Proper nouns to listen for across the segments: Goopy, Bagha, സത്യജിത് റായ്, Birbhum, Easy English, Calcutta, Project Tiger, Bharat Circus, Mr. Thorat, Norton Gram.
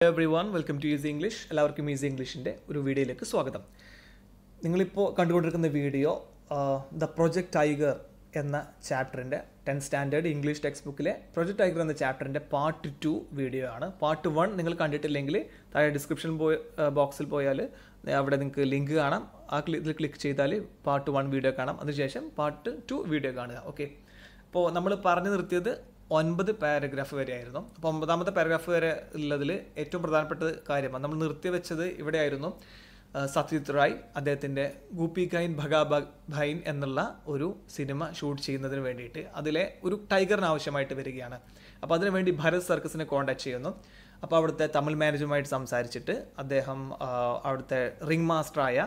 Hello everyone, welcome to Easy English. എല്ലാവർക്കും easy ഇംഗ്ലീഷിന്റെ ഒരു വീഡിയോയിലേക്ക് സ്വാഗതം. നിങ്ങൾ ഇപ്പോൾ കണ്ടുകൊണ്ടിരിക്കുന്ന വീഡിയോ ദ പ്രോജക്റ്റ് ടൈഗർ എന്ന ചാപ്റ്ററിന്റെ 10th സ്റ്റാൻഡേർഡ് ഇംഗ്ലീഷ് ടെക്സ്റ്റ് ബുക്കിലെ പ്രോജക്റ്റ് ടൈഗർ എന്ന ചാപ്റ്ററിന്റെ പാർട്ട് 2 വീഡിയോ ആണ്. പാർട്ട് 1 നിങ്ങൾ കണ്ടിട്ടില്ലെങ്കിൽ താഴെ ഡിസ്ക്രിപ്ഷൻ ബോക്സിൽ പോയാൽ അവിടെ നിങ്ങൾക്ക് ലിങ്ക് കാണാം. ആ ക്ലിക്ക് ചെയ്താൽ പാർട്ട് 1 വീഡിയോ കാണാം. അതിനുശേഷം പാർട്ട് 2 വീഡിയോ കാണുക. ഓക്കേ. അപ്പോൾ നമ്മൾ പറഞ്ഞു നിർത്തിയത് 9 പാരഗ്രാഫ് വരെയായിരുന്നു. അപ്പോൾ 9th പാരഗ്രാഫ് വരെ ഉള്ളതിൽ ഏറ്റവും പ്രധാനപ്പെട്ട കാര്യമാണ് നമ്മൾ നിർത്തിവെച്ചത് ഇവിടെയായിരുന്നു. സത്യജിത് റായ് അദ്ദേഹത്തിൻ്റെ ഗൂപ്പി കൈൻ ഭഗാ ഭൈൻ എന്നുള്ള ഒരു സിനിമ ഷൂട്ട് ചെയ്യുന്നതിന് വേണ്ടിയിട്ട് അതിലെ ഒരു ടൈഗറിന് ആവശ്യമായിട്ട് വരികയാണ്. അപ്പോൾ അതിനുവേണ്ടി ഭാരത് സർക്കസിനെ കോൺടാക്ട് ചെയ്യുന്നു. അപ്പോൾ അവിടുത്തെ തമിഴ് മാനേജുമായിട്ട് സംസാരിച്ചിട്ട് അദ്ദേഹം അവിടുത്തെ റിംഗ് മാസ്റ്ററായ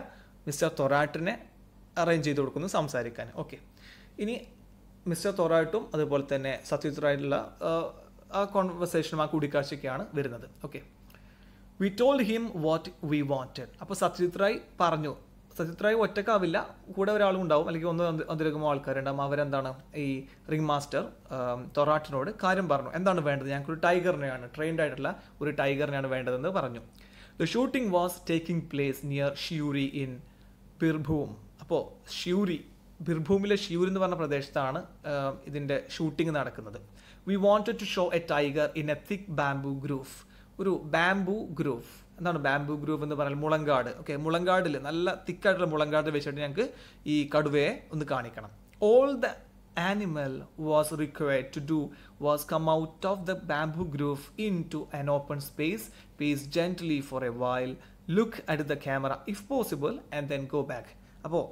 മിസ്റ്റർ തൊറാട്ടിനെ അറേഞ്ച് ചെയ്ത് കൊടുക്കുന്നു സംസാരിക്കാൻ. ഓക്കെ, ഇനി മിസ്റ്റർ തൊറാട്ടും അതുപോലെ തന്നെ സത്യജിത് റായിട്ടുള്ള ആ കോൺവെർസേഷനും ആ കൂടിക്കാഴ്ചയ്ക്കാണ് വരുന്നത്. Okay, we told him what we wanted. അപ്പോൾ സത്യജിത് റായ് പറഞ്ഞു, സത്യജിത് റായ് ഒറ്റക്കാവില്ല, കൂടെ ഒരാളും ഉണ്ടാവും, അല്ലെങ്കിൽ ഒന്ന് അതിലൊക്കെ ആൾക്കാരുണ്ടാവും. അവരെന്താണ് ഈ റിംഗ് മാസ്റ്റർ തൊറാട്ടിനോട് കാര്യം പറഞ്ഞു. എന്താണ് വേണ്ടത്? ഞങ്ങൾക്കൊരു ടൈഗറിനെയാണ്, ട്രെയിൻഡ് ആയിട്ടുള്ള ഒരു ടൈഗറിനെയാണ് വേണ്ടതെന്ന് പറഞ്ഞു. The shooting was taking place near Suri in Birbhum. അപ്പോൾ ഷൂരി, ബിർഭൂമിലെ ഷിയൂർ എന്ന് പറഞ്ഞ പ്രദേശത്താണ് ഇതിൻ്റെ ഷൂട്ടിംഗ് നടക്കുന്നത്. We wanted to show a tiger in a thick bamboo grove. ഒരു ബാംബു ഗ്രൂഫ്, എന്താണ് ബാംബു ഗ്രൂഫ് എന്ന് പറഞ്ഞാൽ മുളങ്കാട്. ഓക്കെ, മുളങ്കാടിൽ നല്ല തിക്കായിട്ടുള്ള മുളങ്കാടിൽ വെച്ചിട്ട് ഞങ്ങൾക്ക് ഈ കടുവയെ ഒന്ന് കാണിക്കണം. All the animal was required to do was come out of the bamboo grove into an open space, pace gently for a while, look at the camera if possible and then go back. അപ്പോൾ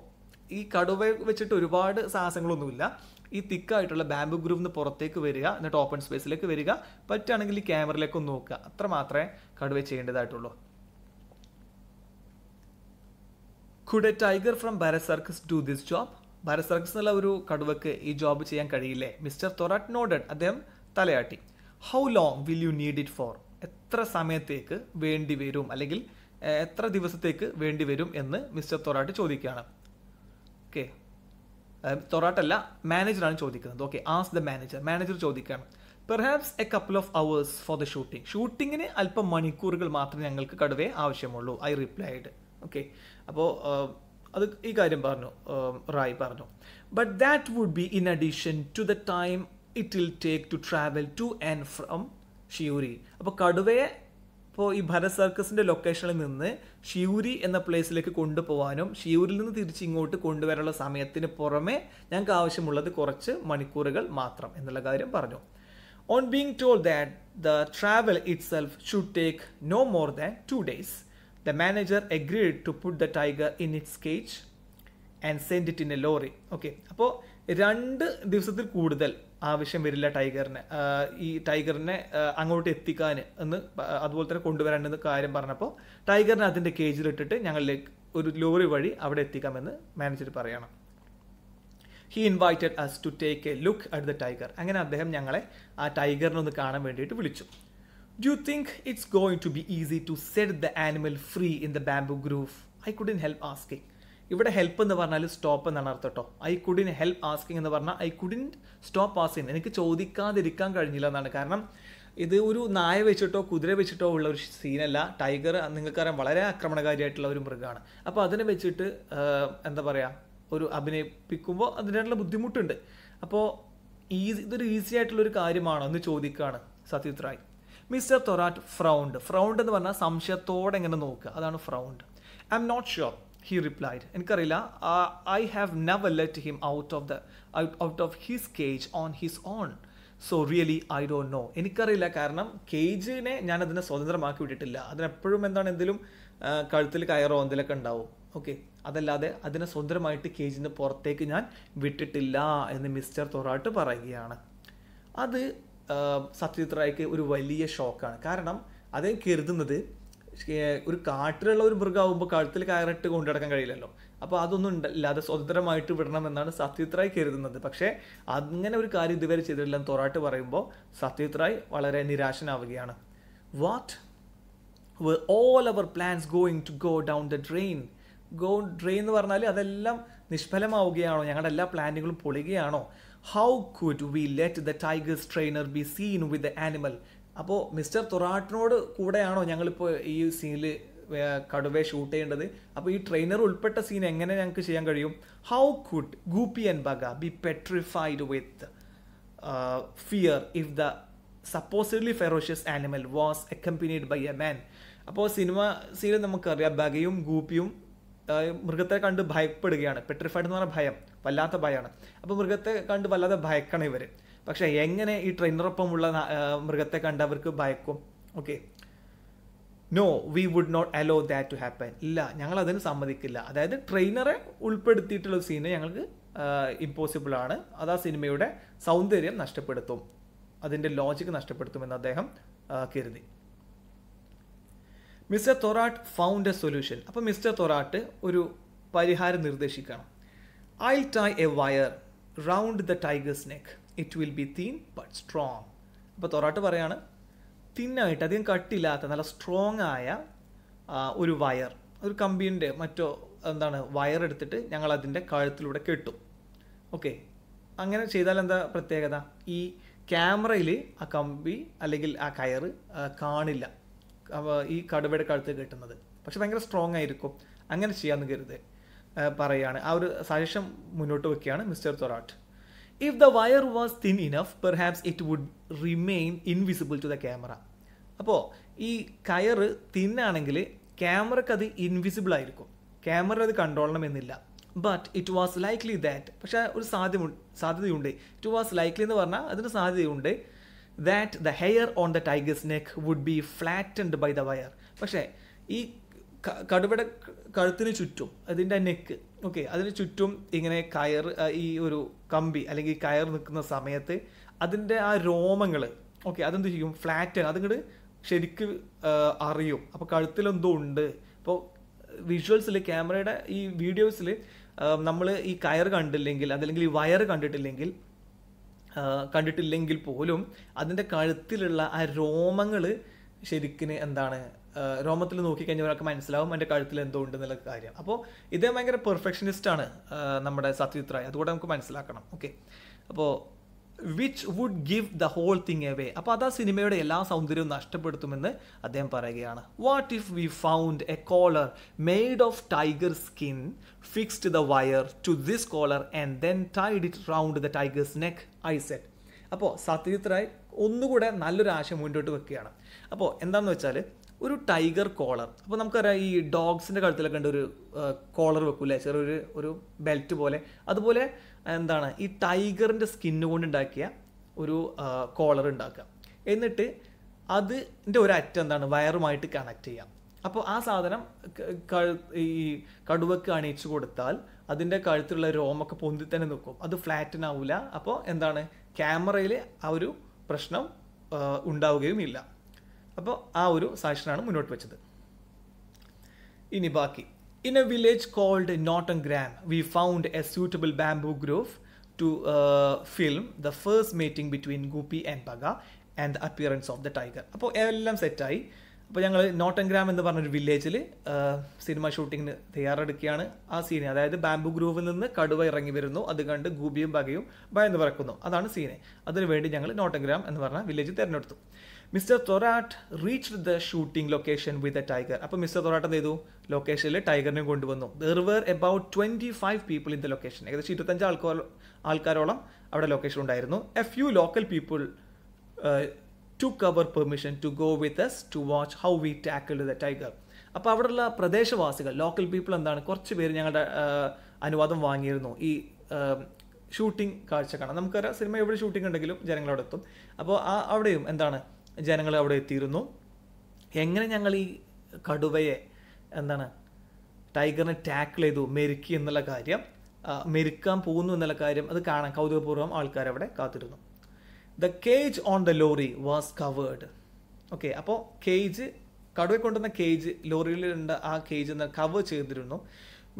ഈ കടുവ വെച്ചിട്ട് ഒരുപാട് സാഹസങ്ങളൊന്നുമില്ല, ഈ തിക്കായിട്ടുള്ള bamboo ഗ്രൂപ്പിന് പുറത്തേക്ക് വരിക, എന്നിട്ട് ഓപ്പൺ സ്പേസിലേക്ക് വരിക, പറ്റുകയാണെങ്കിൽ ഈ ക്യാമറയിലേക്ക് നോക്കുക, അത്ര മാത്രമേ കടുവ ചെയ്യേണ്ടതായിട്ടുള്ളൂ. Could a tiger from Bara circus do this job? Bara circus എന്നുള്ള ഒരു കടുവക്ക് ഈ ജോബ് ചെയ്യാൻ കഴിയില്ലേ? മിസ്റ്റർ തൊറാട്ട് നോഡഡ്, അദ്ദേഹം തലയാട്ടി. How long will you need it for? എത്ര സമയത്തേക്ക് വേണ്ടി വരും, അല്ലെങ്കിൽ എത്ര ദിവസത്തേക്ക് വേണ്ടി വരും എന്ന് മിസ്റ്റർ തൊറാട്ട് ചോദിക്കുകയാണ്. ഓക്കെ, തൊറാട്ടല്ല, മാനേജറാണ് ചോദിക്കുന്നത്. Okay, ask the manager, manager ചോദിക്കുകയാണ്. Perhaps a couple of hours for the shooting. ഷൂട്ടിങ്ങിന് അല്പം മണിക്കൂറുകൾ മാത്രമേ ഞങ്ങൾക്ക് കടുവയെ ആവശ്യമുള്ളൂ. I replied. ഓക്കെ, അപ്പോൾ അത് ഈ കാര്യം പറഞ്ഞു റായ് പറഞ്ഞു. But that would be in addition to the time it will take to travel to and from ഷിയൂരി. അപ്പോൾ കടുവയെ ഇപ്പോൾ ഈ ഭാരത് സർക്കസിൻ്റെ ലൊക്കേഷനിൽ നിന്ന് ഷിയൂരി എന്ന പ്ലേസിലേക്ക് കൊണ്ടുപോകാനും ഷിയൂരിൽ നിന്ന് തിരിച്ചിങ്ങോട്ട് കൊണ്ടുവരാനുള്ള സമയത്തിന് പുറമെ ഞങ്ങൾക്ക് ആവശ്യമുള്ളത് കുറച്ച് മണിക്കൂറുകൾ മാത്രം എന്നുള്ള കാര്യം പറഞ്ഞു. On being told that the travel itself should take no more than 2 days, the manager agreed to put the tiger in its cage and send it in a lorry. Okay, അപ്പോൾ 2 ദിവസത്തിൽ കൂടുതൽ ആവശ്യം വരില്ല ടൈഗറിന്, ഈ ടൈഗറിനെ അങ്ങോട്ട് എത്തിക്കാൻ എന്ന്, അതുപോലെ തന്നെ കൊണ്ടുവരാനെന്ന് കാര്യം പറഞ്ഞപ്പോൾ ടൈഗറിനെ അതിൻ്റെ കേജിലിട്ടിട്ട് ഞങ്ങളിലേക്ക് ഒരു ലോറി വഴി അവിടെ എത്തിക്കാമെന്ന് മാനേജർ പറയണം. He invited us to take a look at the tiger. അങ്ങനെ അദ്ദേഹം ഞങ്ങളെ ആ ടൈഗറിനൊന്ന് കാണാൻ വേണ്ടിയിട്ട് വിളിച്ചു. Do you think it's going to be easy to set the animal free in the bamboo grove? I couldn't help asking. ഇവിടെ help എന്ന് പറഞ്ഞാൽ സ്റ്റോപ്പ് എന്നാണ് അർത്ഥം കേട്ടോ. ഐ കുഡിൻ ഹെൽപ്പ് ആസ്കിങ് എന്ന് പറഞ്ഞാൽ ഐ കുഡിൻ സ്റ്റോപ്പ് ആസ്കിങ്, എനിക്ക് ചോദിക്കാതിരിക്കാൻ കഴിഞ്ഞില്ല എന്നാണ്. കാരണം ഇത് ഒരു നായ വെച്ചിട്ടോ കുതിര വെച്ചിട്ടോ ഉള്ള ഒരു സീനല്ല. ടൈഗർ നിങ്ങൾക്കറിയാം വളരെ ആക്രമണകാരിയായിട്ടുള്ള ഒരു മൃഗമാണ്. അപ്പോൾ അതിനെ വെച്ചിട്ട് എന്താ പറയുക, ഒരു അഭിനയിപ്പിക്കുമ്പോൾ അതിനായിട്ടുള്ള ബുദ്ധിമുട്ടുണ്ട്. അപ്പോൾ ഇതൊരു ഈസി ആയിട്ടുള്ളൊരു കാര്യമാണോ എന്ന് ചോദിക്കുകയാണ് സത്യജിത് റായ്. Mister Thorat frowned, frowned എന്ന് പറഞ്ഞാൽ സംശയത്തോടെ ഇങ്ങനെ നോക്കുക, അതാണ് frowned. I'm not sure, he replied. എനിക്കറിയില്ല, I have never let him out of his cage on his own, so really I don't know. എനിക്കറിയില്ല, കാരണം കേജിനെ ഞാൻ അതിനെ സ്വതന്ത്രമാക്കി വിട്ടിട്ടില്ല. അതിനെപ്പോഴും എന്താണ്, എന്തെങ്കിലും കഴുത്തിൽ കയറോ എന്തെങ്കിലുമൊക്കെ ഉണ്ടാവും. ഓക്കെ, അതല്ലാതെ അതിനെ സ്വതന്ത്രമായിട്ട് കേജിന് പുറത്തേക്ക് ഞാൻ വിട്ടിട്ടില്ല എന്ന് മിസ്റ്റർ തൊറാട്ട് പറയുകയാണ്. അത് സത്യജിത് റായ്ക്ക് ഒരു വലിയ ഷോക്കാണ്. കാരണം അദ്ദേഹം കരുതുന്നത് ഒരു കാട്ടിലുള്ള ഒരു മൃഗമാകുമ്പോൾ കഴുത്തിൽ കയറിട്ട് കൊണ്ടു നടക്കാൻ കഴിയില്ലല്ലോ. അപ്പോൾ അതൊന്നും ഇല്ലാതെ സ്വതന്ത്രമായിട്ട് വിടണമെന്നാണ് സത്യജിത് റായ് കരുതുന്നത്. പക്ഷേ അങ്ങനെ ഒരു കാര്യം ഇതുവരെ ചെയ്തിട്ടില്ലെന്ന് തൊറാട്ട് പറയുമ്പോൾ സത്യജിത് റായ് വളരെ നിരാശനാവുകയാണ്. What were all our plans going to go down the drain? Go drain എന്ന് പറഞ്ഞാൽ അതെല്ലാം നിഷ്ഫലമാവുകയാണോ? ഞങ്ങളുടെ എല്ലാ പ്ലാനുകളും പൊളിയുകയാണോ? How could we let the tiger's trainer be seen with the animal? Apo Mr. Thorat Node Kudayano Yangal E seal Kadaway shoot and the Apo trainer will pet a scene and yank. How could Goopy and Bagha be petrified with fear if the supposedly ferocious animal was accompanied by a man? Apo cinema seal Namakaria Bagayum Goopyum Murgata can't buy Purgana, petrified on a bayam, Palata Bayana. Apo Murgata can't Balada Bay Canavere. Paksha Yangane e trainer Pamula Murgata can't Daverku Bayko. Okay. No, we would not allow that to happen. La Yangala then Samadikilla. That the trainer Ulped theatre of Sina Yangal impossible ana, other cinema sound area Nastapadatum. Then the logic Nastapadatum and Adaham Kirdi. Mr. Thorat found a solution. Appa Mr. Thorat oru parihara nirdeshikana. I'll tie a wire round the tiger's neck. It will be thin but strong. Appa Thorat parayana thin aayittu adhiyam kattillatha nalla strong aaya oru wire oru kambiyinte matto endana wire eduthittu njangal adinte kazhuthilude kettu. Okay. Angane cheydal endha prathyegatha ee camera il aa kambi allekil aa kayare kaanilla. E Kadabed Karthagatana. Pakshangra strong Iriko. I'm going to Shian Girde Parayana. Our suggestion Munotokiana, Mr. Thorat. If the wire was thin enough, perhaps it would remain invisible to the camera. Apo E Kair thin anangile, camera kadi invisible Iriko. Camera the control menilla. But it was likely that Pasha or Sadi Unde. It was likely in the Varna, other Sadi Unde. That the hair on the tiger's neck would be flattened by the wire. പക്ഷേ ഈ കടുവയുടെ കഴുത്തിന് ചുറ്റും അതിന്റെ neck okay അതിന് ചുറ്റും ഇങ്ങനെ കയർ ഈ ഒരു കമ്പി അല്ലെങ്കിൽ കയർ നിൽക്കുന്ന സമയത്തെ അതിന്റെ ആ രോമങ്ങൾ ഓക്കേ അതെന്തു ചെയ്യും ഫ്ലാറ്റൻ അതങ്ങട് ശരിക്ക് അറിയും അപ്പോൾ കഴുത്തിൽ എന്തോ ഉണ്ട് അപ്പോൾ വിഷ്വൽസിൽ ക്യാമറയുടെ ഈ വീഡിയോസിൽ നമ്മൾ ഈ കയർ കണ്ടില്ലെങ്കിൽ അല്ലെങ്കിൽ ഈ വയർ കണ്ടിട്ടില്ലെങ്കിൽ കണ്ടിട്ടില്ലെങ്കിൽ പോലും അതിന്റെ കഴുത്തിലുള്ള ആ രോമങ്ങൾ ശരിക്കും എന്താണ് രോമത്തിൽ നോക്കി കഴിഞ്ഞവർക്ക് മനസ്സിലാവും അതിന്റെ കഴുത്തിൽ എന്തോ ഉണ്ടെന്നുള്ള കാര്യം. അപ്പോൾ ഇതേ ഭയങ്കര പെർഫെക്ഷനിസ്റ്റ് ആണ് നമ്മുടെ സത്യത്രായ. അതുകൊണ്ട് നമുക്ക് മനസ്സിലാക്കണം. ഓക്കേ. അപ്പോൾ which would give the whole thing away. അപ്പോൾ അതാ സിനിമയുടെ എല്ലാ സൗന്ദര്യവും നഷ്ടപ്പെടുത്തുമെന്ന് അദ്ദേഹം പറയുകയാണ്. What if we found a collar made of tiger skin, fixed the wire to this collar and then tied it round the tiger's neck? I said. അപ്പോൾ സത്യജിത് റായ് ഒന്നുകൂടെ നല്ലൊരു ആശയം മുന്നോട്ട് വെക്കുകയാണ്. അപ്പോൾ എന്താണെന്ന് വെച്ചാൽ ഒരു ടൈഗർ കോളർ. അപ്പോൾ നമുക്കറിയാം ഈ ഡോഗ്സിന്റെ കഴുത്തിലൊക്കെ ഉണ്ട് ഒരു കോളർ വെക്കൂലേ ചെറിയൊരു ഒരു ബെൽറ്റ് പോലെ. അതുപോലെ എന്താണ് ഈ ടൈഗറിന്റെ സ്കിൻ കൊണ്ട് ഉണ്ടാക്കിയ ഒരു കോളർ ഉണ്ടാക്കുക. എന്നിട്ട് അതിന്റെ ഒരു അറ്റം എന്താണ് വയറുമായിട്ട് കണക്ട് ചെയ്യാം. അപ്പോൾ ആ സാധനം ഈ കടുവക്ക് അണിയിച്ചു കൊടുത്താൽ അതിന്റെ കഴുത്തിലുള്ള രോമൊക്കെ പൊന്തി തന്നെ നിൽക്കും. അത് ഫ്ലാറ്റൻ ആവില്ല. അപ്പോൾ എന്താണ് ക്യാമറയിൽ ആ ഒരു പ്രശ്നം ഉണ്ടാവുകയുമില്ല. അപ്പോൾ ആ ഒരു സാക്ഷനാണ് മുന്നോട്ട് വെച്ചത്. ഇനി ബാക്കി In a village called Norton Gram, we found a suitable bamboo grove to film the first mating between Goopy and Bagha and the appearance of the tiger. Apo ellam set aayi. Apo njangal Norton Gram ennu parna oru village il cinema shooting nu thayaradukkiyana. Aa scene adayathu bamboo grove il ninnu kaduva irangi varunu adu kandu Goopyum Baghayum bayannu parakkunu. Adana scene. Adinu vendi njangal Norton Gram ennu parna village therenneduthu. Mr. Thorat reached the shooting location with a tiger. Appo Mr. Thorat endedu location le tiger ne konduvannu. There were about 25 people in the location. Ekadashi 25 aalkarolam avada location undayirunnu. A few local people took our permission to go with us to watch how we tackled the tiger. Appo avadulla pradeshavasikal local people endana korchu peru njangalude anuvadam vaangiyirunnu. Ee shooting kaarcha kana namukara cinema evade shooting undengilum janangalodu ethum. Appo aa avadeyum endana ജനങ്ങൾ അവിടെ എത്തിയിരുന്നു. എങ്ങനെ ഞങ്ങൾ ഈ കടുവയെ എന്താണ് ടൈഗറിനെ tackle ചെയ്തു മെരുക്കി എന്നുള്ള കാര്യം മെരുക്കാൻ പോകുന്നു എന്നുള്ള കാര്യം അത് കാണാൻ കൗതുകപൂർവ്വം ആൾക്കാർ അവിടെ കാത്തിരുന്നു. The cage on the lorry was covered. Okay അപ്പോൾ കേജ് കടുവ കൊണ്ടുവന്ന കേജ് ലോറിയിൽ ഉണ്ട് ആ കേജ് എന്ന കവർ ചെയ്തിരുന്നു.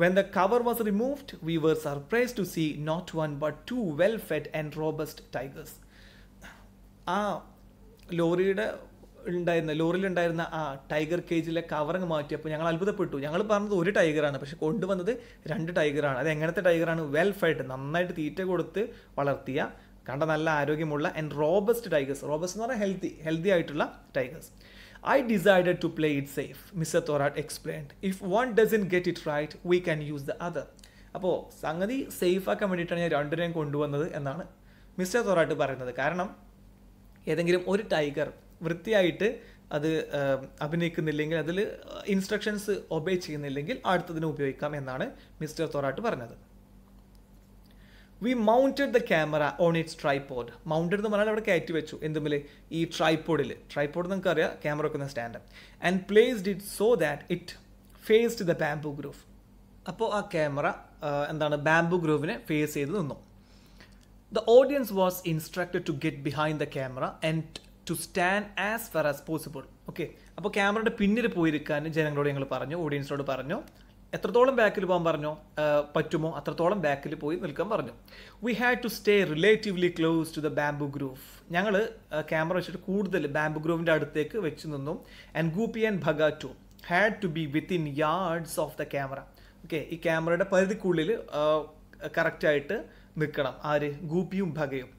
When the cover was removed, we were surprised to see not one but two well-fed and robust tigers. ആ ലോറിയുടെ ഉണ്ടായിരുന്ന ലോറിയിൽ ഉണ്ടായിരുന്ന ആ ടൈഗർ കേജിലെ കവറിങ് മാറ്റിയപ്പോൾ ഞങ്ങൾ അത്ഭുതപ്പെട്ടു. ഞങ്ങൾ പറഞ്ഞത് ഒരു ടൈഗറാണ്, പക്ഷെ കൊണ്ടുവന്നത് രണ്ട് ടൈഗറാണ്. അത് എങ്ങനത്തെ ടൈഗറാണ്? വെൽ ഫെഡ്, നന്നായിട്ട് തീറ്റ കൊടുത്ത് വളർത്തിയ കണ്ട നല്ല ആരോഗ്യമുള്ള ആൻഡ് റോബസ്റ്റ് ടൈഗേഴ്സ്. റോബസ്റ്റ് എന്ന് പറഞ്ഞാൽ ഹെൽത്തി ആയിട്ടുള്ള tigers. I decided to play it safe, Mr. Thorat explained. If one doesn't get it right, we can use the other. അപ്പോൾ സംഗതി സേഫ് ആക്കാൻ വേണ്ടിയിട്ടാണ് ഞാൻ രണ്ടിനെയും കൊണ്ടുവന്നത് എന്നാണ് മിസ്റ്റർ തോറാട്ട് പറയുന്നത്. കാരണം ഏതെങ്കിലും ഒരു ടൈഗർ വൃത്തിയായിട്ട് അത് അഭിനയിക്കുന്നില്ലെങ്കിൽ, അതിൽ ഇൻസ്ട്രക്ഷൻസ് ഒബേ ചെയ്യുന്നില്ലെങ്കിൽ അടുത്തതിനെ ഉപയോഗിക്കാം എന്നാണ് മിസ്റ്റർ തോറാട്ട് പറഞ്ഞത്. We mounted the camera on its tripod. Mounted എന്ന് പറഞ്ഞാൽ അവിടെ കയറ്റി വെച്ചു എന്തുമില്ല ഈ ട്രൈപോഡിൽ. ട്രൈപോഡ് നമുക്കറിയാം ക്യാമറ വെക്കുന്ന stand. And placed it so that it faced the bamboo grove. അപ്പോൾ ആ ക്യാമറ എന്താണ് ബാംബു ഗ്രൂവിനെ ഫേസ് ചെയ്ത് നിന്നു. The audience was instructed to get behind the camera and to stand as far as possible. Okay, അപ്പോൾ ക്യാമറയുടെ പിന്നിൽ പോയിരിക്കാൻ ജനങ്ങളോട് ഞങ്ങൾ പറഞ്ഞു, ഓഡിയൻസിനോട് പറഞ്ഞു. എത്രത്തോളം ബാക്കിൽ പോകാൻ പറഞ്ഞു പറ്റുമോ അത്രത്തോളം ബാക്കിൽ പോയി നിൽക്കാൻ പറഞ്ഞു. We had to stay relatively close to the bamboo grove. ഞങ്ങൾ ക്യാമറ വെച്ചിട്ട് കൂടുതൽ ബാംബു ഗ്രൂവിൻ്റെ അടുത്തേക്ക് വെച്ച് നിന്നു. And Goopy and Bagha too had to be within yards of the camera. Okay, ഈ ക്യാമറയുടെ പരിധിക്കുള്ളിൽ കറക്റ്റായിട്ട് നിൽക്കണം ആര്? ഗൂപ്പിയും ഭഗയും.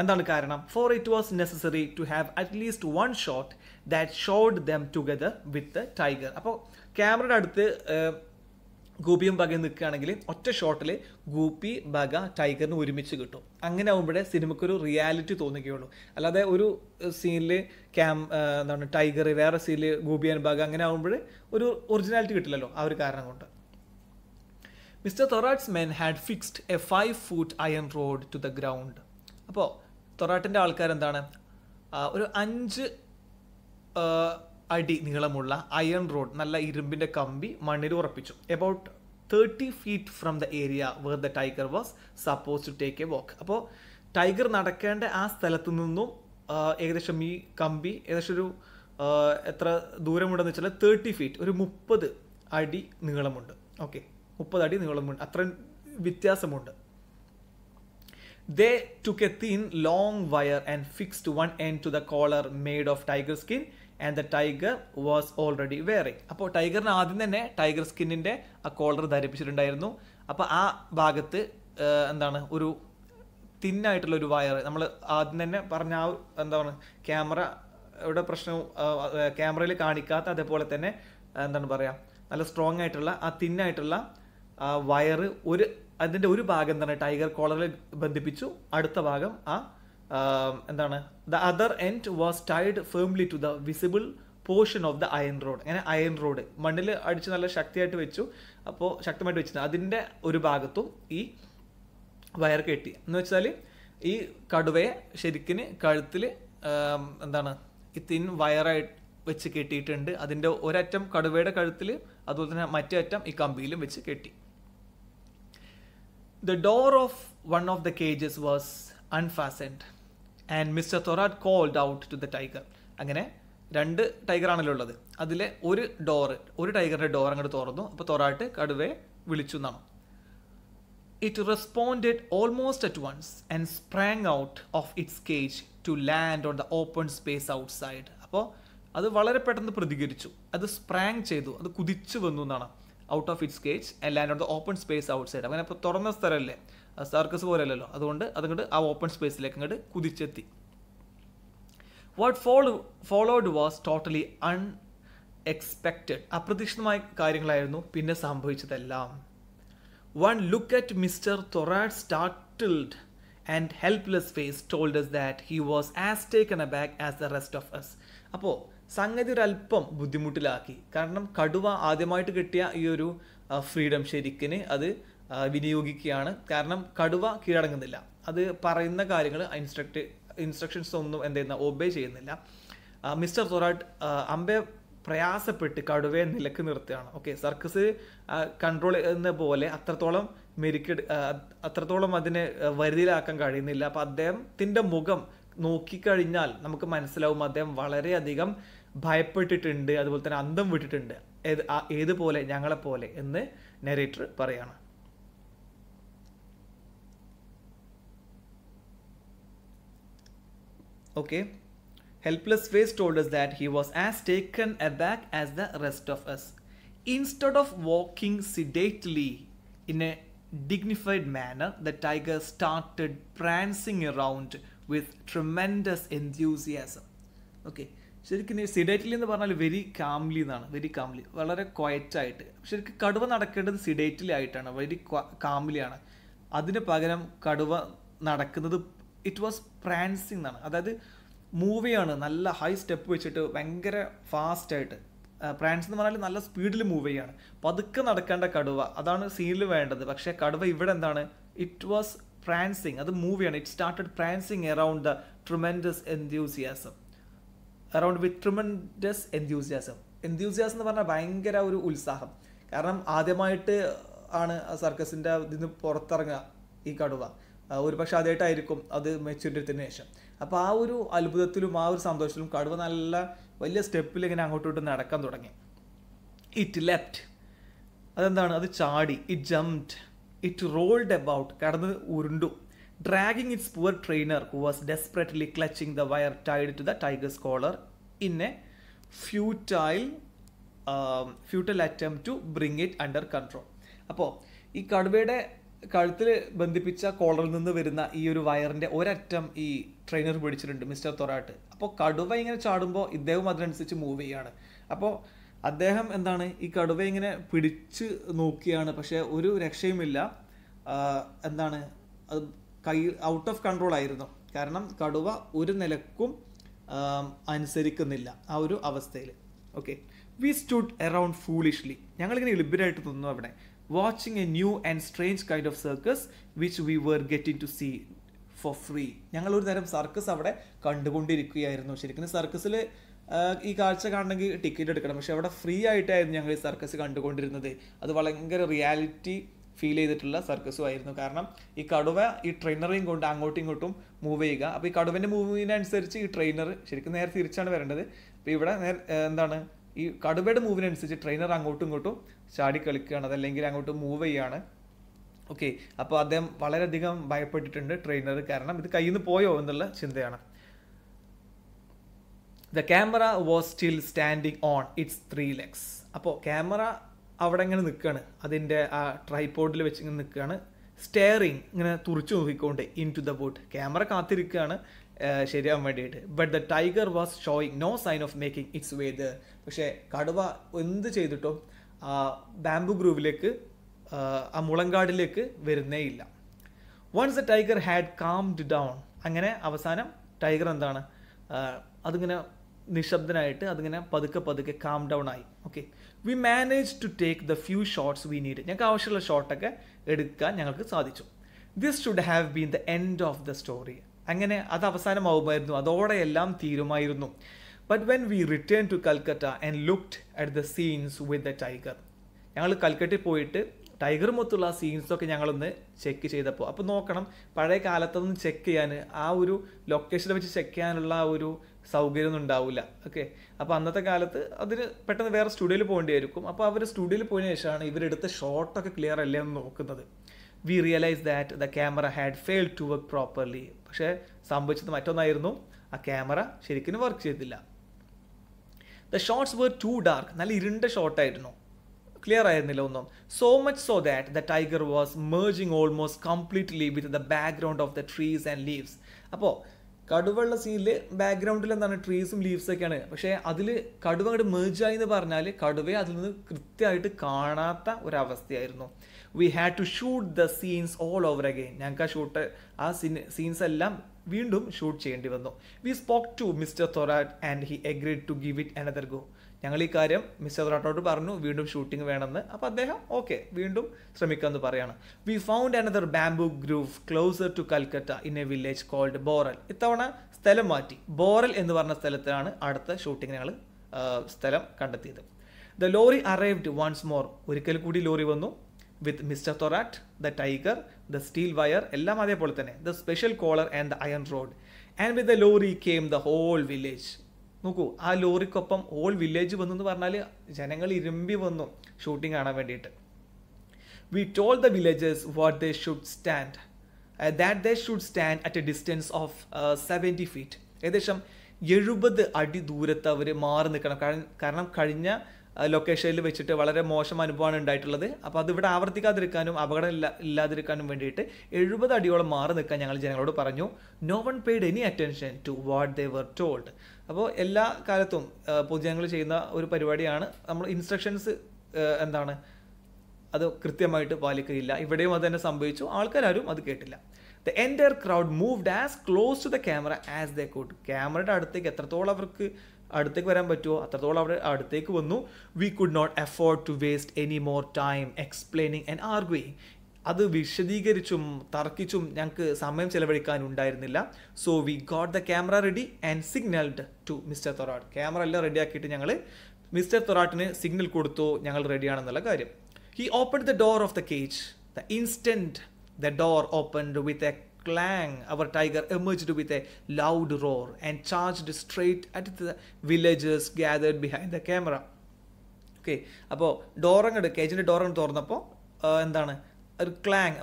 എന്താണ് കാരണം? For it was necessary to have at least one shot that showed them together with the tiger. അപ്പോൾ ക്യാമറയുടെ അടുത്ത് ഗൂപ്പിയും ഭഗയും നിൽക്കുകയാണെങ്കിൽ ഒറ്റ ഷോട്ടിൽ ഗൂപ്പി ഭഗ ടൈഗറിന് ഒരുമിച്ച് കിട്ടും. അങ്ങനെ ആകുമ്പോഴേ സിനിമയ്ക്കൊരു റിയാലിറ്റി തോന്നുകയുള്ളൂ. അല്ലാതെ ഒരു സീനിൽ എന്താണ് ടൈഗർ, വേറെ സീനിൽ ഗൂപ്പി ആൻഡ് ഭഗ, അങ്ങനെ ആകുമ്പോൾ ഒരു ഒറിജിനാലിറ്റി കിട്ടില്ലല്ലോ. ആ ഒരു കാരണം കൊണ്ട് Mr. Thorat's men had fixed a 5-foot iron rod to the ground. അപ്പോൾ തൊറാട്ടിൻ്റെ ആൾക്കാരെന്താണ് ഒരു 5 അടി നീളമുള്ള അയൺ റോഡ്, നല്ല ഇരുമ്പിൻ്റെ കമ്പി മണ്ണിൽ ഉറപ്പിച്ചു. About 30 feet from the area where the tiger was supposed to take a walk. അപ്പോൾ ടൈഗർ നടക്കേണ്ട ആ സ്ഥലത്തു നിന്നും ഏകദേശം ഈ കമ്പി ഏകദേശം ഒരു എത്ര ദൂരമുണ്ടെന്ന് വെച്ചാൽ 30 feet, ഒരു 30 അടി നീളമുണ്ട്. ഓക്കെ, 30 അടി നീളമുണ്ട്, അത്രയും വ്യത്യാസമുണ്ട്. They took a thin long wire and fixed one end to the collar made of tiger skin and the tiger was already wearing. അപ്പോൾ ടൈഗറിന് ആദ്യം തന്നെ ടൈഗർ സ്കിന്നിൻ്റെ ആ കോളർ ധരിപ്പിച്ചിട്ടുണ്ടായിരുന്നു. അപ്പോൾ ആ ഭാഗത്ത് എന്താണ് ഒരു തിന്നായിട്ടുള്ള ഒരു വയർ, നമ്മൾ ആദ്യം തന്നെ പറഞ്ഞ ആ എന്താണ് ക്യാമറ ഇവിടെ പ്രശ്നം ക്യാമറയിൽ കാണിക്കാത്ത അതേപോലെ തന്നെ എന്താണ് പറയുക നല്ല സ്ട്രോങ് ആയിട്ടുള്ള ആ തിന്നായിട്ടുള്ള ആ വയറ് ഒരു അതിൻ്റെ ഒരു ഭാഗം തന്നെ ടൈഗർ കോളറിൽ ബന്ധിപ്പിച്ചു. അടുത്ത ഭാഗം ആ എന്താണ് the other end was tied firmly to the visible portion of the iron rod. അങ്ങനെ അയൺ റോഡ് മണ്ണിൽ അടിച്ച് നല്ല ശക്തിയായിട്ട് വെച്ചു. അപ്പോൾ ശക്തമായിട്ട് വെച്ചു അതിൻ്റെ ഒരു ഭാഗത്തും ഈ വയർ കെട്ടി. എന്ന് വെച്ചാൽ ഈ കടുവയെ ശരിക്കിന് കഴുത്തിൽ എന്താണ് ഈ തിൻ വയറായിട്ട് വെച്ച് കെട്ടിയിട്ടുണ്ട്. അതിൻ്റെ ഒരറ്റം കടുവയുടെ കഴുത്തിൽ, അതുപോലെ തന്നെ മറ്റേ അറ്റം ഈ കമ്പിയിലും വെച്ച് കെട്ടി. The door of one of the cages was unfastened and Mr. Thorat called out to the tiger. അങ്ങനെ രണ്ട് ടൈഗറാണല്ലോ ഉള്ളത്, അതിലെ ഒരു ടൈഗറിൻ്റെ ഡോർ അങ്ങോട്ട് തുറന്നു. അപ്പോൾ തൊറാട്ട് കടുവയെ വിളിച്ചു എന്നാണ്. It responded almost at once and sprang out of its cage to land on the open space outside. അപ്പോൾ അത് വളരെ പെട്ടെന്ന് പ്രതികരിച്ചു, അത് സ്പ്രാങ് ചെയ്തു, അത് കുതിച്ചു വന്നു എന്നാണ്. Out of its cage and land on the open space outside. അങ്ങനെ ഇപ്പോൾ തുറന്ന സ്ഥലമല്ലേ, സർക്കസ് പോലെയല്ലോ, അതുകൊണ്ട് അതുകൊണ്ട് ആ ഓപ്പൺ സ്പേസിലേക്ക് അങ്ങോട്ട് കുതിച്ചെത്തി. What followed was totally unexpected. അപ്രതീക്ഷിതമായ കാര്യങ്ങളായിരുന്നു പിന്നെ സംഭവിച്ചതെല്ലാം. One look at mister Thorat's startled and helpless face told us that he was as taken aback as the rest of us. അപ്പോൾ സംഗതി ഒരല്പം ബുദ്ധിമുട്ടിലാക്കി. കാരണം കടുവ ആദ്യമായിട്ട് കിട്ടിയ ഈ ഒരു ഫ്രീഡം ശരിക്കിന് അത് വിനിയോഗിക്കുകയാണ്. കാരണം കടുവ കീഴടങ്ങുന്നില്ല, അത് പറയുന്ന കാര്യങ്ങൾ ഇൻസ്ട്രക്ഷൻസ് ഒന്നും എന്ത് ചെയ്യുന്ന ഒബേ ചെയ്യുന്നില്ല. മിസ്റ്റർ തോറാട്ട് അമ്പേ പ്രയാസപ്പെട്ട് കടുവയെ നിലക്ക് നിർത്തുകയാണ്. ഓക്കെ, സർക്കസ് കൺട്രോൾ എന്ന പോലെ അത്രത്തോളം അത്രത്തോളം അതിനെ വരുതിയിലാക്കാൻ കഴിയുന്നില്ല. അപ്പോൾ അദ്ദേഹത്തിൻ്റെ മുഖം നോക്കിക്കഴിഞ്ഞാൽ നമുക്ക് മനസ്സിലാവും അദ്ദേഹം വളരെയധികം ഭയപ്പെട്ടിട്ടുണ്ട്, അതുപോലെ തന്നെ അന്തം വിട്ടിട്ടുണ്ട്, ഏതുപോലെ ഞങ്ങളെപ്പോലെ എന്ന് നരേറ്റർ പറയാണ്. Okay, helpless face told us that he was as taken aback as the rest of us. Instead of walking sedately in a dignified manner, the tiger started prancing around with tremendous enthusiasm. Okay. ശരിക്കും സിഡേറ്റിൽ എന്ന് പറഞ്ഞാൽ very calmly എന്നാണ്, very calmly, വളരെ ക്വയറ്റായിട്ട്. ശരിക്കും കടുവ നടക്കേണ്ടത് സിഡേറ്റിലായിട്ടാണ്, വെരി കാംലിയാണ്. അതിന് പകരം കടുവ നടക്കുന്നത് ഇറ്റ് വാസ് പ്രാൻസിങ് എന്നാണ്. അതായത് മൂവ് ചെയ്യാണ്, നല്ല ഹൈ സ്റ്റെപ്പ് വെച്ചിട്ട് ഭയങ്കര ഫാസ്റ്റായിട്ട്. പ്രാൻസ് എന്ന് പറഞ്ഞാൽ നല്ല സ്പീഡിൽ മൂവ് ചെയ്യാണ്, പതുക്കെ നടക്കേണ്ട കടുവ, അതാണ് സീനിൽ വേണ്ടത്. പക്ഷേ കടുവ ഇവിടെ എന്താണ്, ഇറ്റ് വാസ് പ്രാൻസിങ്, അത് മൂവ് ചെയ്യാണ്. It started prancing around the tremendous enthusiasm, around with tremendous enthusiasm. enthusiasm എന്ന് പറഞ്ഞാൽ ഭയങ്കര ഒരു ഉത്സാഹം, കാരണം ആദ്യമായിട്ട് ആണ് സർക്കസിൻ്റെ ഇതിന് പുറത്തിറങ്ങുക ഈ കടുവ, ഒരു പക്ഷെ ആദ്യമായിട്ടായിരിക്കും അത് മെച്ചൂരിറ്റിന് ശേഷം. അപ്പോൾ ആ ഒരു അത്ഭുതത്തിലും ആ ഒരു സന്തോഷത്തിലും കടുവ നല്ല വലിയ സ്റ്റെപ്പിൽ ഇങ്ങനെ അങ്ങോട്ടോട്ട് നടക്കാൻ തുടങ്ങി. ഇറ്റ് ലെപ്റ്റ്, അതെന്താണ്, അത് ചാടി. It jumped, it rolled about, കടന്ന് ഉരുണ്ടു. Dragging its poor trainer, who was desperately clutching the wire tied to the tiger's collar in a futile attempt to bring it under control. അപ്പോൾ ഈ കടുവയുടെ കഴുത്തിൽ ബന്ധിപ്പിച്ച കോളറിൽ നിന്ന് വരുന്ന ഈ ഒരു വയറിൻ്റെ ഒരറ്റം ഈ ട്രെയിനർ പിടിച്ചിട്ടുണ്ട്, മിസ്റ്റർ തൊറാട്ട്. അപ്പോൾ കടുവ ഇങ്ങനെ ചാടുമ്പോൾ ഇദ്ദേഹം അതിനനുസരിച്ച് മൂവ് ചെയ്യാണ്. അപ്പോൾ അദ്ദേഹം എന്താണ്, ഈ കടുവ ഇങ്ങനെ പിടിച്ച് നോക്കിയാണ്, പക്ഷേ ഒരു രക്ഷയുമില്ല. എന്താണ് അത്, കൈ ഔട്ട് ഓഫ് കൺട്രോൾ ആയിരുന്നു, കാരണം കടുവ ഒരു നിലക്കും അനുസരിക്കുന്നില്ല ആ ഒരു അവസ്ഥയിൽ. Okay. We stood around foolishly, ഞങ്ങളിങ്ങനെ എളുപ്പരായിട്ട് നിന്നു അവിടെ. Watching a new and strange kind of circus which we were getting to see for free. ഞങ്ങളൊരു നേരം സർക്കസ് അവിടെ കണ്ടുകൊണ്ടിരിക്കുകയായിരുന്നു. ശരിക്കും സർക്കസിൽ ഈ കാഴ്ച കാണണമെങ്കിൽ ടിക്കറ്റ് എടുക്കണം, പക്ഷെ അവിടെ ഫ്രീ ആയിട്ടായിരുന്നു ഞങ്ങൾ ഈ സർക്കസ് കണ്ടുകൊണ്ടിരുന്നത്. അത് ഭയങ്കര റിയാലിറ്റി ഫീൽ ചെയ്തിട്ടുള്ള സർക്കസും ആയിരുന്നു, കാരണം ഈ കടുവ ഈ ട്രെയിനറെയും കൊണ്ട് അങ്ങോട്ടും ഇങ്ങോട്ടും മൂവ് ചെയ്യുക. അപ്പോൾ ഈ കടുവൻ്റെ മൂവിനനുസരിച്ച് ഈ ട്രെയിനർ ശരിക്കും നേരെ തിരിച്ചാണ് വരേണ്ടത്. അപ്പോൾ ഇവിടെ എന്താണ്, ഈ കടുവയുടെ മൂവിനനുസരിച്ച് ട്രെയിനർ അങ്ങോട്ടും ഇങ്ങോട്ടും ചാടി കളിക്കുകയാണ്, അതല്ലെങ്കിൽ അങ്ങോട്ടും മൂവ് ചെയ്യുകയാണ്. ഓക്കെ. അപ്പോൾ അദ്ദേഹം വളരെയധികം ഭയപ്പെട്ടിട്ടുണ്ട് ട്രെയിനർ, കാരണം ഇത് കയ്യിൽ നിന്ന് പോയോ എന്നുള്ള ചിന്തയാണ്. The camera was still standing on its 3 legs. അപ്പോൾ ക്യാമറ അവിടെ ഇങ്ങനെ നിൽക്കുകയാണ്, അതിൻ്റെ ആ ട്രൈപോഡിൽ വെച്ച് ഇങ്ങനെ നിൽക്കുകയാണ്, സ്റ്റെയറിങ് ഇങ്ങനെ തുറച്ചു നോക്കിക്കൊണ്ട് into the boat. Camera കാത്തിരിക്കുകയാണ് ശരിയാൻ വേണ്ടിയിട്ട്. But the tiger was showing no sign of making its way there. പക്ഷേ കടുവ എന്ത് ചെയ്തിട്ടോ ആ ബാംബു ഗ്രൂവിലേക്ക്, ആ മുളങ്കാടിലേക്ക് വരുന്നേ ഇല്ല. Once the tiger had calmed down, അങ്ങനെ അവസാനം ടൈഗർ എന്താണ്, അതിങ്ങനെ നിശബ്ദനായിട്ട് അതിങ്ങനെ പതുക്കെ പതുക്കെ കാം ഡൗൺ ആയി. Okay. We manage to take the few shots we need, ഞങ്ങൾക്ക് ആവശ്യമുള്ള ഷോട്ടൊക്കെ എടുക്കാൻ ഞങ്ങൾക്ക് സാധിച്ചു. This should have been the end of the story, അങ്ങനെ അത് അവസാനമാവുമായിരുന്നു, അതോടെ എല്ലാം തീരുമായിരുന്നു. But when we return to Calcutta and looked at the scenes with the tiger, ഞങ്ങൾ കൽക്കട്ടയിൽ പോയിട്ട് ടൈഗറുമൊത്തുള്ള ആ സീൻസൊക്കെ ഞങ്ങളൊന്ന് ചെക്ക് ചെയ്തപ്പോൾ, അപ്പോൾ നോക്കണം പഴയ കാലത്തൊന്നും ചെക്ക് ചെയ്യാൻ ആ ഒരു ലൊക്കേഷനിൽ വെച്ച് ചെക്ക് ചെയ്യാനുള്ള ആ ഒരു സൗകര്യമൊന്നും ഉണ്ടാവില്ല. ഓക്കെ. അപ്പോൾ അന്നത്തെ കാലത്ത് അതിന് പെട്ടെന്ന് വേറെ സ്റ്റുഡിയോയിൽ പോകേണ്ടിയായിരിക്കും. അപ്പോൾ അവർ സ്റ്റുഡിയോയിൽ പോയതിനു ശേഷമാണ് ഇവരെടുത്ത ഷോട്ടൊക്കെ ക്ലിയർ അല്ലേ എന്ന് നോക്കുന്നത്. We realise that the camera had failed to work properly, പക്ഷേ സംഭവിച്ചത് മറ്റൊന്നായിരുന്നു, ആ ക്യാമറ ശരിക്കും വർക്ക് ചെയ്തില്ല. The shots were too dark, നല്ല ഇരുണ്ട ഷോട്ടായിരുന്നു, ക്ലിയർ ആയിരുന്നില്ല ഒന്നും. So much so that the tiger was merging almost completely with the background of the trees and leaves. അപ്പോൾ കടുവയുള്ള സീനിൽ ബാക്ക്ഗ്രൗണ്ടിൽ എന്താണ് ട്രീസും ലീവ്സൊക്കെയാണ്, പക്ഷേ അതിൽ കടുവ അങ്ങോട്ട് മെർജായി എന്ന് പറഞ്ഞാൽ കടുവയെ അതിൽ നിന്ന് കൃത്യമായിട്ട് കാണാത്ത ഒരവസ്ഥയായിരുന്നു. We had to shoot the scenes all over again, ഞങ്ങൾക്ക് ആ സീൻസ് എല്ലാം വീണ്ടും ഷൂട്ട് ചെയ്യേണ്ടി വന്നു. We spoke to mister Thorat and he agreed to give it another go. ഞങ്ങൾ ഈ കാര്യം മിസ്റ്റർ തൊറാട്ടോട് പറഞ്ഞു, വീണ്ടും ഷൂട്ടിംഗ് വേണമെന്ന്. അപ്പോൾ അദ്ദേഹം ഓക്കെ വീണ്ടും ശ്രമിക്കാമെന്ന് പറയുകയാണ്. We found another bamboo grove closer to Calcutta in a village called Boral. ഇത്തവണ സ്ഥലം മാറ്റി, ബോറൽ എന്ന് പറഞ്ഞ സ്ഥലത്താണ് അടുത്ത ഷൂട്ടിംഗ് ഞങ്ങൾ സ്ഥലം കണ്ടെത്തിയത്. The lorry arrived once more, ഒരിക്കൽ കൂടി ലോറി വന്നു. With mister Thorat, the tiger, the steel wire, എല്ലാം അതേപോലെ തന്നെ, the special collar and the iron rod. And with the lorry came the whole village. നോക്കൂ, ആ ലോറിക്കൊപ്പം ഓൾ വില്ലേജ് വന്നു എന്ന് പറഞ്ഞാൽ ജനങ്ങൾ ഇരുമ്പി വന്നു ഷൂട്ടിംഗ് കാണാൻ വേണ്ടിയിട്ട്. We told the villagers what they should stand, that they should stand at a distance of 70 feet. ഏകദേശം 70 അടി ദൂരത്ത് അവർ മാറി നിൽക്കണം, കാരണം കഴിഞ്ഞ location which വളരെ മോശം അനുഭവമാണ് ഉണ്ടായിട്ടുള്ളത് അപ്പോൾ അത് ഇവിടെ ആവർത്തിക്കാതിരിക്കാനും അപകടം ഇല്ലാതിരിക്കാനും വേണ്ടിയിട്ട് 70 അടിയോളം മാറി നിൽക്കാൻ ഞങ്ങൾ ജനങ്ങളോട് പറഞ്ഞു no one paid any attention to what they were told അപ്പോൾ എല്ലാ കാലത്തും പൊതുജനങ്ങൾ ചെയ്യുന്ന ഒരു പരിപാടിയാണ് നമ്മൾ ഇൻസ്ട്രക്ഷൻസ് എന്താണ് അത് കൃത്യമായിട്ട് പാലിക്കില്ല ഇവിടെയും അത് തന്നെ സംഭവിച്ചു ആൾക്കാർ ആരും അത് കേട്ടില്ല The entire crowd moved as close to the camera as they could ക്യാമറയുടെ അടുത്തേക്ക് എത്രത്തോളം അവർക്ക് അടുത്തേക്ക് വരാൻ പറ്റുമോ അത്രത്തോളം അവർ അടുത്തേക്ക് വന്നു we could not afford to waste any more time explaining and arguing അത് വിശദീകരിച്ചും തർക്കിച്ചും ഞങ്ങൾക്ക് സമയം ചിലവഴിക്കാൻ ഉണ്ടായിരുന്നില്ല so we got the camera ready and signaled to Mr. Thorat camera എല്ലാം റെഡിയാക്കിയിട്ട് ഞങ്ങൾ മിസ്റ്റർ തൊറാട്ടിനെ സിഗ്നൽ കൊടുത്തു ഞങ്ങൾ റെഡിയാണെന്നുള്ള കാര്യം He opened the door of the cage the instant the door opened with a clang our tiger emerged with a loud roar and charged straight at the villagers gathered behind the camera okay appo door angade cage inde door angade thornappo endana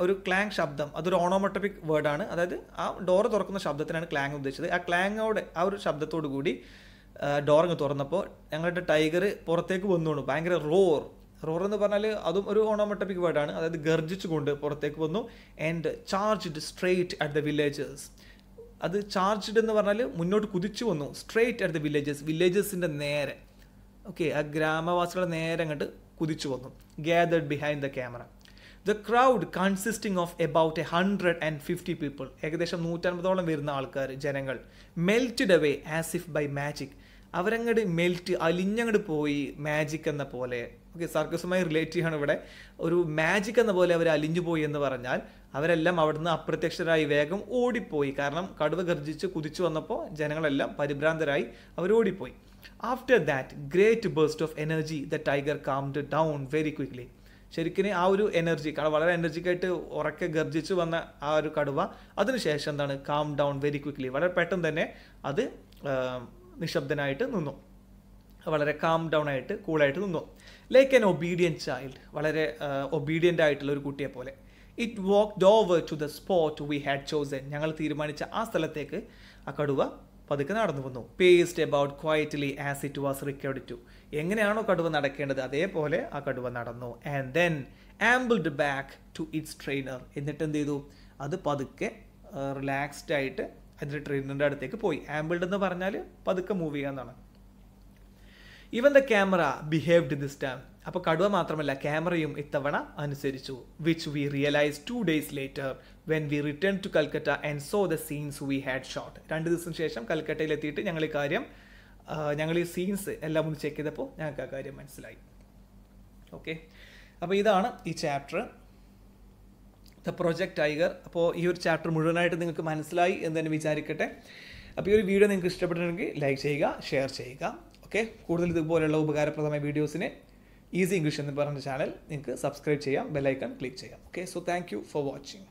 oru clang shabdam adoru onomatopic word aanu adayithu aa door thorakkunna shabdathinanu clang udheshichathu aa clang ode aa oru shabdathodu koodi door angade thornappo angalude tiger porathekku vannunu bangara roar roar ennu parnal adum oru onomatopic word aanu adayithu garjichukonde porathekku vannu and charged straight at the villagers adu charged ennu parnal munnot kudichu vannu straight at the villagers inde nere okay aa gramavasila nere angadu kudichu vannu gathered behind the camera the crowd consisting of about 150 people ഏകദേശം 150 ഓളം വരുന്ന ആൾക്കാർ ജനങ്ങൾ melted away as if by magic അവരങ്ങട് melt അലിഞ്ഞങ്ങട് പോയി magic എന്ന പോലെ ഓക്കെ സർക്കസുമായി റിലേറ്റ് ചെയ്യാണ് ഇവിടെ ഒരു മാജിക് എന്ന പോലെ അവർ അലിഞ്ഞു പോയി എന്ന് പറഞ്ഞാൽ അവരെല്ലാം അവിടുന്ന് അപ്രത്യക്ഷരായി വേഗം ഓടിപ്പോയി കാരണം കടുവ ഗർജിച്ച് കുതിച്ചു വന്നപ്പോൾ ജനങ്ങളെല്ലാം പരിഭ്രാന്തരായി അവർ ഓടിപ്പോയി after that great burst of energy the tiger calmed down very quickly ശരിക്കും ആ ഒരു എനർജി കാരണം വളരെ എനർജിക്കായിട്ട് ഉറക്കെ ഗർജിച്ച് വന്ന ആ ഒരു കടുവ അതിനുശേഷം എന്താണ് കാം ഡൗൺ വെരി ക്വിക്ക്ലി വളരെ പെട്ടെന്ന് തന്നെ അത് നിശബ്ദനായിട്ട് നിന്നു വളരെ കാം ഡൗൺ ആയിട്ട് കൂളായിട്ട് നിന്നു ലൈക്ക് ആൻ ഒബീഡിയൻറ്റ് ചൈൽഡ് വളരെ ഒബീഡിയൻ്റ് ആയിട്ടുള്ള ഒരു കുട്ടിയെ പോലെ it walked over to the spot we had chosen ഞങ്ങൾ തീരുമാനിച്ച ആ സ്ഥലത്തേക്ക് ആ കടുവ പതുക്കെ നടന്നു വന്നു paced about quietly as it was required to എങ്ങനെയാണോ കടുവ നടക്കേണ്ടത് അതേപോലെ ആ കടുവ നടന്നു and then ambled back to its trainer എന്നിട്ട് എന്ത് ചെയ്തു അത് പതുക്കെ റിലാക്സ്ഡ് ആയിട്ട് അതിൻ്റെ ട്രെയിനറിൻ്റെ അടുത്തേക്ക് പോയി ആംബിൾഡ് എന്ന് പറഞ്ഞാൽ പതുക്കെ മൂവ് ചെയ്യാന്നാണ് even the camera behaved this time അപ്പോൾ കടുവ മാത്രമല്ല ക്യാമറയും ഇത്തവണ അനുസരിച്ചു which we realise 2 days later when we returned to Calcutta and saw the scenes we had shot 2 ദിവസം ശേഷം കൽക്കട്ടയിൽ എത്തിയിട്ട് ഞങ്ങൾ ഈ സീൻസ് എല്ലാം ഒന്ന് ചെക്ക് ചെയ്തപ്പോൾ ഞങ്ങൾക്ക് ആ കാര്യം മനസ്സിലായി ഓക്കെ അപ്പോൾ ഇതാണ് ഈ ചാപ്റ്റർ The Project Tiger അപ്പോൾ ഈ ഒരു ചാപ്റ്റർ മുഴുവനായിട്ട് നിങ്ങൾക്ക് മനസ്സിലായി എന്ന് തന്നെ വിചാരിക്കട്ടെ അപ്പോൾ ഈ ഒരു വീഡിയോ നിങ്ങൾക്ക് ഇഷ്ടപ്പെട്ടിട്ടുണ്ടെങ്കിൽ ലൈക്ക് ചെയ്യുക ഷെയർ ചെയ്യുക ഓക്കെ കൂടുതൽ ഇതുപോലെയുള്ള ഉപകാരപ്രദമായ വീഡിയോസിനെ ഈസി ഇംഗ്ലീഷ് എന്ന് പറഞ്ഞ ചാനൽ നിങ്ങൾക്ക് സബ്സ്ക്രൈബ് ചെയ്യാം ബെൽ ഐക്കൺ ക്ലിക്ക് ചെയ്യാം okay so thank you for watching